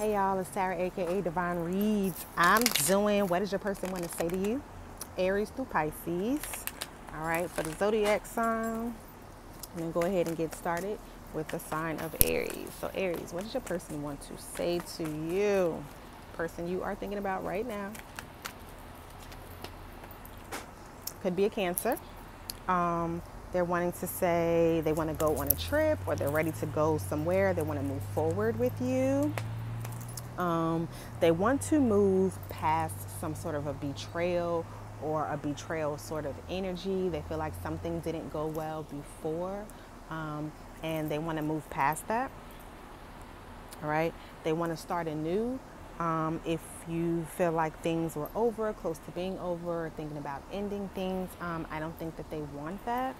Hey y'all, it's Sarah, aka Divine Reads. I'm doing what does your person want to say to you? Aries through Pisces. All right, for the zodiac sign, I'm gonna go ahead and get started with the sign of Aries. So Aries, what does your person want to say to you? Person you are thinking about right now. Could be a Cancer. They're wanting to say they want to go on a trip, or they're ready to go somewhere. They want to move forward with you. They want to move past some sort of a betrayal or a betrayal sort of energy. They feel like something didn't go well before, and they want to move past that. All right. They want to start anew. If you feel like things were over, close to being over, thinking about ending things, I don't think that they want that.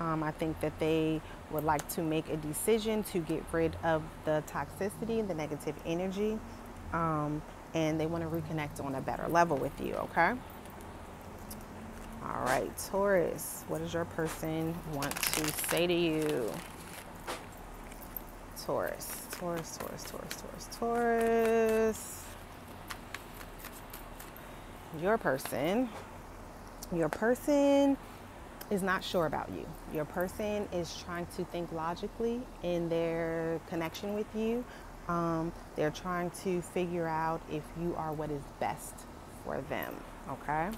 I think that they would like to make a decision to get rid of the toxicity and the negative energy, and they want to reconnect on a better level with you, okay? All right, Taurus, what does your person want to say to you? Taurus. Your person is not sure about you. Your person is trying to think logically in their connection with you. They're trying to figure out if you are what is best for them, okay?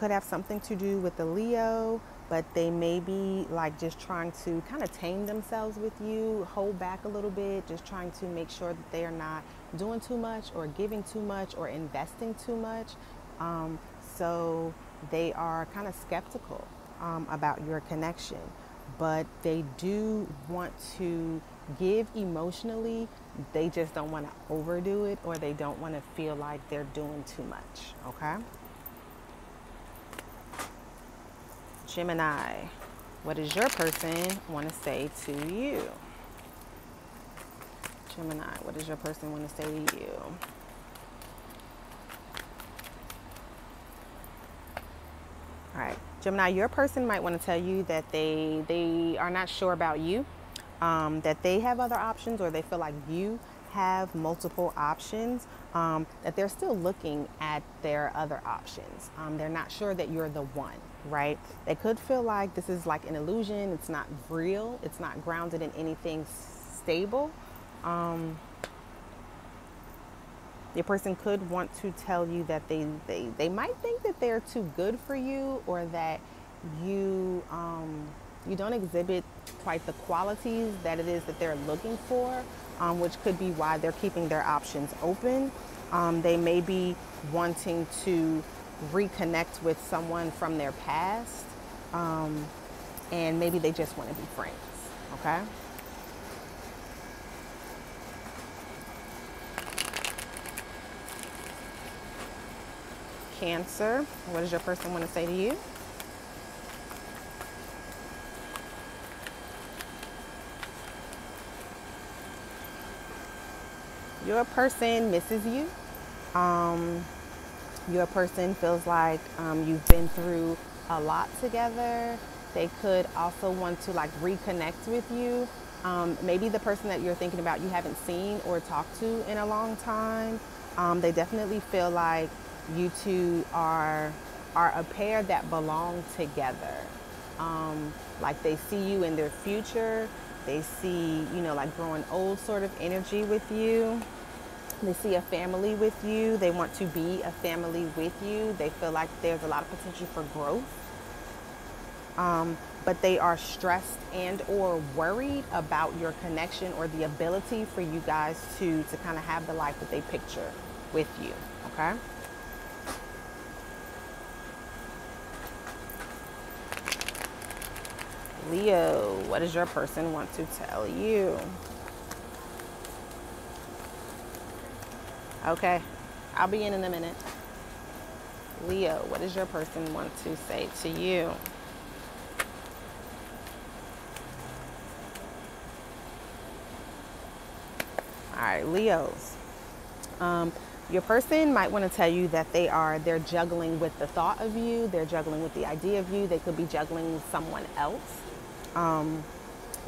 Could have something to do with the Leo, but they may be like just trying to kind of tame themselves with you, hold back a little bit, just trying to make sure that they are not doing too much or giving too much or investing too much. So they are kind of skeptical about your connection, but they do want to give emotionally. They just don't want to overdo it, or they don't want to feel like they're doing too much, okay? Gemini, what does your person want to say to you? Gemini, what does your person want to say to you? All right, Gemini, your person might want to tell you that they are not sure about you, that they have other options, or they feel like you have multiple options, that they're still looking at their other options. They're not sure that you're the one, right? They could feel like this is like an illusion. It's not real. It's not grounded in anything stable. Your person could want to tell you that they might think that they're too good for you, or that you you don't exhibit quite the qualities that it is that they're looking for, which could be why they're keeping their options open. They may be wanting to reconnect with someone from their past, and maybe they just want to be friends, okay? Cancer, what does your person want to say to you? Your person misses you. Your person feels like you've been through a lot together. They could also want to like reconnect with you. Maybe the person that you're thinking about you haven't seen or talked to in a long time. They definitely feel like you two are a pair that belong together. Like they see you in their future. They see, you know, like growing old sort of energy with you. They see a family with you. They want to be a family with you. They feel like there's a lot of potential for growth. But they are stressed and or worried about your connection, or the ability for you guys to kind of have the life that they picture with you, okay? Leo, what does your person want to tell you? Okay, I'll be in a minute. Leo, what does your person want to say to you? All right, Leos. Your person might want to tell you that they're juggling with the thought of you. They're juggling with the idea of you. They could be juggling with someone else.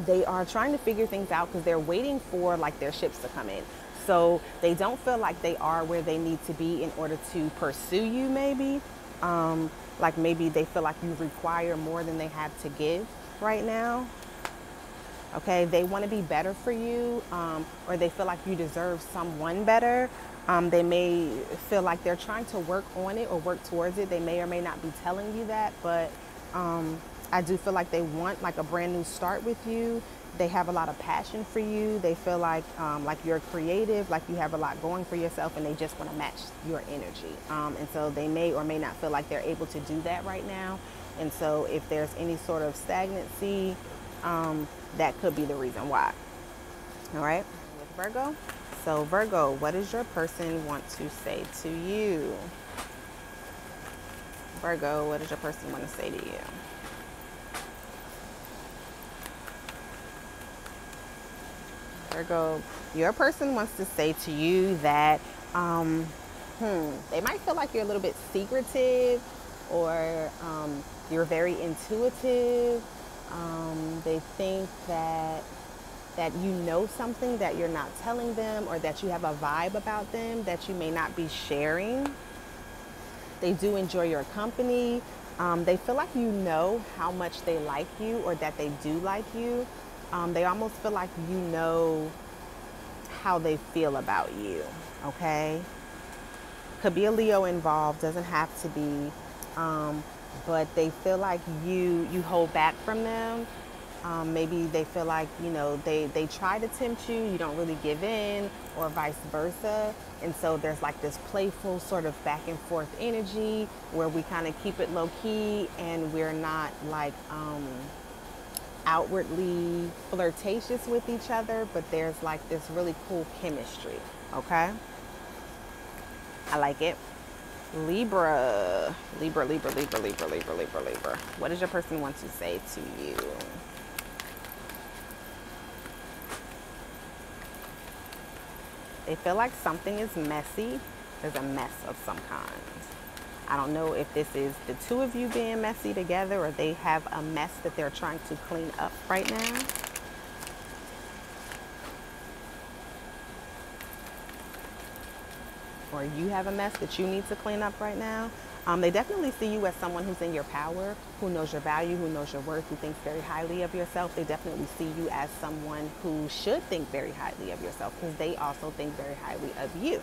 they are trying to figure things out because they're waiting for like their ships to come in. So they don't feel like they are where they need to be in order to pursue you, maybe. Like maybe they feel like you require more than they have to give right now. Okay, they want to be better for you, or they feel like you deserve someone better. They may feel like they're trying to work on it or work towards it. They may or may not be telling you that, but I do feel like they want like a brand new start with you. They have a lot of passion for you. They feel like you're creative, like you have a lot going for yourself, and they just want to match your energy. And so they may or may not feel like they're able to do that right now. And so if there's any sort of stagnancy, that could be the reason why. All right, with Virgo. So Virgo, what does your person want to say to you? Virgo, what does your person want to say to you? Virgo, your person wants to say to you that they might feel like you're a little bit secretive, or you're very intuitive. They think that you know something that you're not telling them, or that you have a vibe about them that you may not be sharing. They do enjoy your company. They feel like you know how much they like you, or that they do like you. They almost feel like you know how they feel about you, okay? Could be a Leo involved, doesn't have to be, but they feel like you hold back from them. Maybe they feel like, you know, they try to tempt you, you don't really give in, or vice versa. And so there's like this playful sort of back and forth energy where we kind of keep it low key, and we're not like outwardly flirtatious with each other, but there's like this really cool chemistry, okay? I like it. Libra. Libra, Libra, Libra, Libra, Libra, Libra, Libra. What does your person want to say to you? They feel like something is messy. There's a mess of some kind. I don't know if this is the two of you being messy together, or they have a mess that they're trying to clean up right now. Or you have a mess that you need to clean up right now. They definitely see you as someone who's in your power, who knows your value, who knows your worth, who thinks very highly of yourself. They definitely see you as someone who should think very highly of yourself, because they also think very highly of you.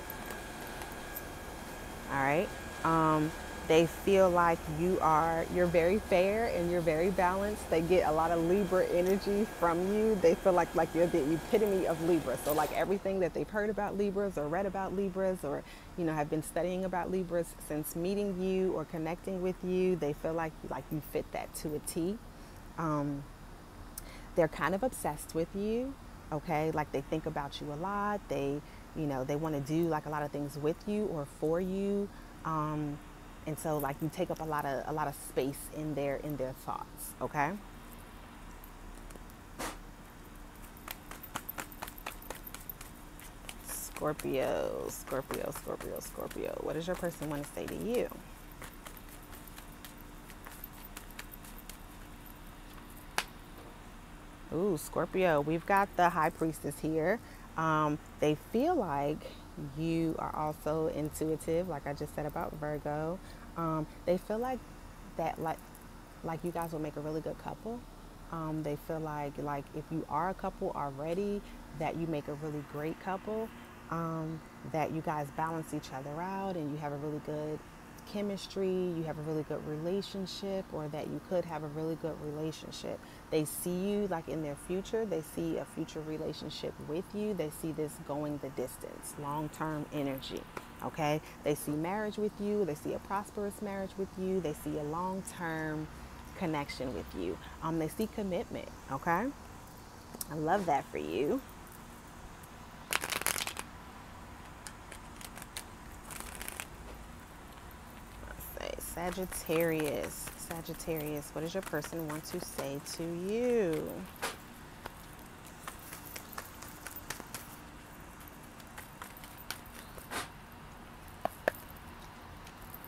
All right. They feel like you're very fair and you're very balanced. They get a lot of Libra energy from you. They feel like you're the epitome of Libra. So like everything that they've heard about Libras, or read about Libras, or, you know, have been studying about Libras since meeting you or connecting with you, they feel like you fit that to a T. They're kind of obsessed with you. Okay. Like they think about you a lot. They want to do like a lot of things with you or for you. And so like you take up a lot of space in their thoughts, okay? Scorpio, Scorpio, Scorpio, Scorpio. What does your person want to say to you? Ooh, Scorpio, we've got the High Priestess here. They feel like you are also intuitive, like I just said about Virgo. They feel like that, like you guys will make a really good couple. They feel like if you are a couple already, that you make a really great couple. That you guys balance each other out, and you have a really good chemistry, you have a really good relationship, or that you could have a really good relationship. They see you like in their future. They see a future relationship with you. They see this going the distance, long-term energy, okay? They see marriage with you. They see a prosperous marriage with you. They see a long-term connection with you. They see commitment, okay? I love that for you. Sagittarius, Sagittarius, what does your person want to say to you?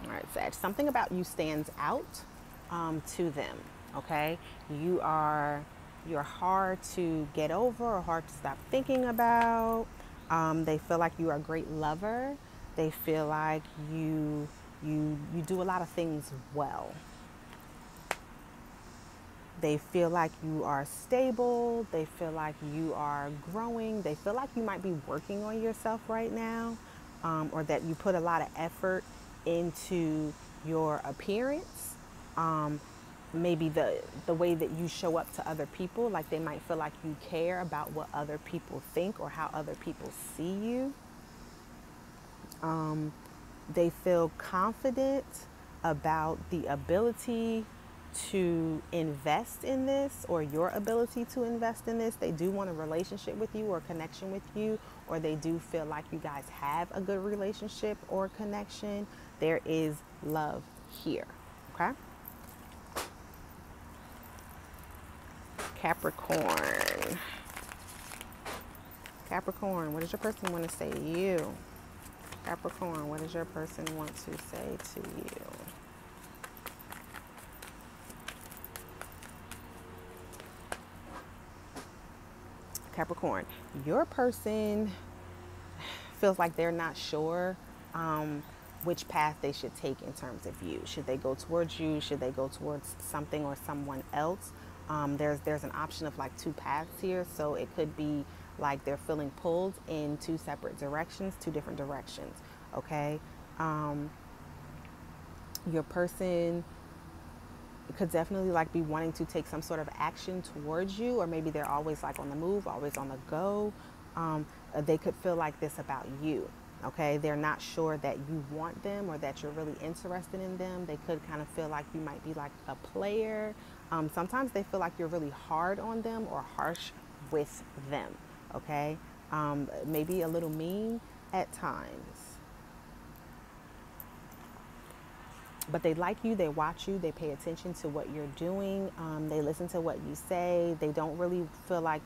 All right, Sag, something about you stands out to them, okay? You are you're hard to get over or hard to stop thinking about. They feel like you are a great lover. They feel like you do a lot of things well. They feel like you are stable. They feel like you are growing. They feel like you might be working on yourself right now, or that you put a lot of effort into your appearance. Maybe the way that you show up to other people, like they might feel like you care about what other people think or how other people see you. They feel confident about the ability to invest in this, or your ability to invest in this. They do want a relationship with you or connection with you, or they do feel like you guys have a good relationship or connection. There is love here, okay? Capricorn. Capricorn, what does your person want to say to you? Capricorn, what does your person want to say to you? Capricorn, your person feels like they're not sure which path they should take in terms of you. Should they go towards you? Should they go towards something or someone else? There's an option of like two paths here, so it could be like they're feeling pulled in two separate directions, two different directions, okay? Your person could definitely like be wanting to take some sort of action towards you, or maybe they're always like on the move, always on the go. They could feel like this about you, okay? They're not sure that you want them or that you're really interested in them. They could kind of feel like you might be like a player. Sometimes they feel like you're really hard on them or harsh with them, okay? Maybe a little mean at times. But they like you, they watch you, they pay attention to what you're doing, they listen to what you say. They don't really feel like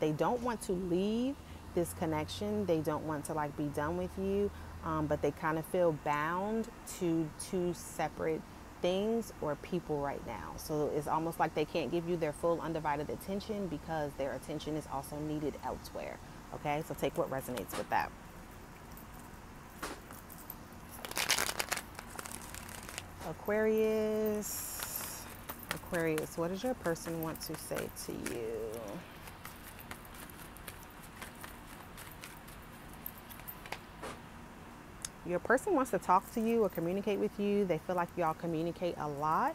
they don't want to leave this connection. They don't want to like be done with you, but they kind of feel bound to two separate things or people right now. So it's almost like they can't give you their full undivided attention because their attention is also needed elsewhere, okay? So take what resonates with that. Aquarius. Aquarius, what does your person want to say to you? Your person wants to talk to you or communicate with you. They feel like y'all communicate a lot.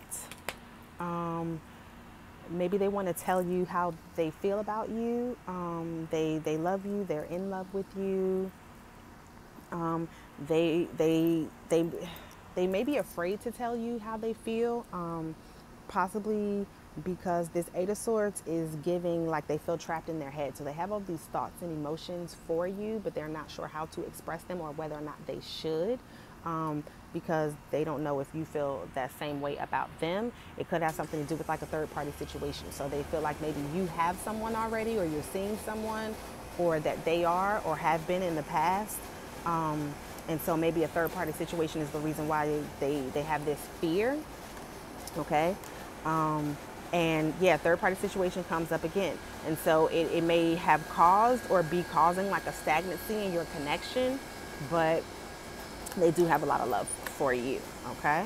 Maybe they want to tell you how they feel about you. They love you. They're in love with you. They may be afraid to tell you how they feel, possibly because this 8 of Swords is giving like they feel trapped in their head. So they have all these thoughts and emotions for you, but they're not sure how to express them or whether or not they should, because they don't know if you feel that same way about them. It could have something to do with like a third party situation. So they feel like maybe you have someone already, or you're seeing someone, or that they are or have been in the past. And so maybe a third-party situation is the reason why they have this fear, okay? And yeah, third-party situation comes up again. And so it may have caused or be causing like a stagnancy in your connection, but they do have a lot of love for you, okay?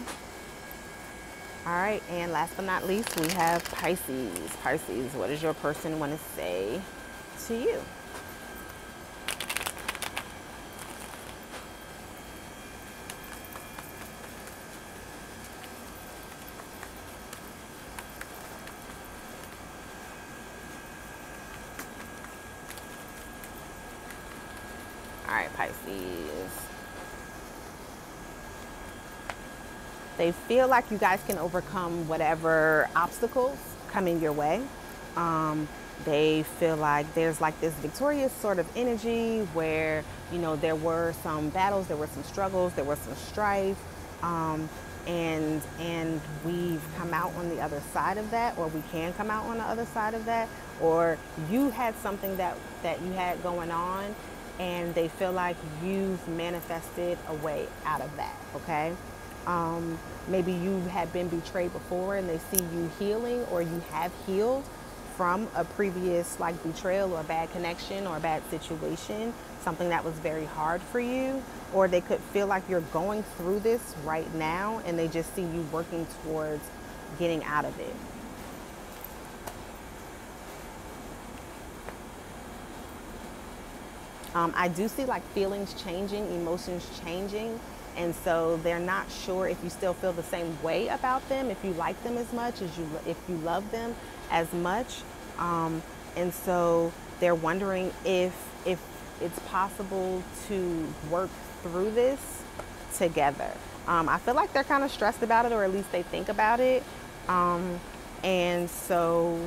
All right, and last but not least, we have Pisces. Pisces, what does your person want to say to you? They feel like you guys can overcome whatever obstacles coming your way. They feel like there's like this victorious sort of energy where, you know, there were some battles, there were some struggles, there was some strife, and we've come out on the other side of that, or we can come out on the other side of that, or you had something that you had going on, and they feel like you've manifested a way out of that, okay? Maybe you have been betrayed before and they see you healing, or you have healed, from a previous like betrayal or bad connection or bad situation, something that was very hard for you, or they could feel like you're going through this right now and they just see you working towards getting out of it. I do see like feelings changing, emotions changing, and so they're not sure if you still feel the same way about them, if you like them as much as if you love them as much, and so they're wondering if it's possible to work through this together. I feel like they're kind of stressed about it, or at least they think about it, and so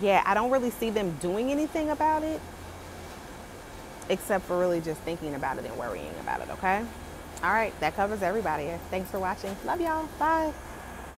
yeah, I don't really see them doing anything about it except for really just thinking about it and worrying about it, okay? All right, that covers everybody. Thanks for watching. Love y'all. Bye.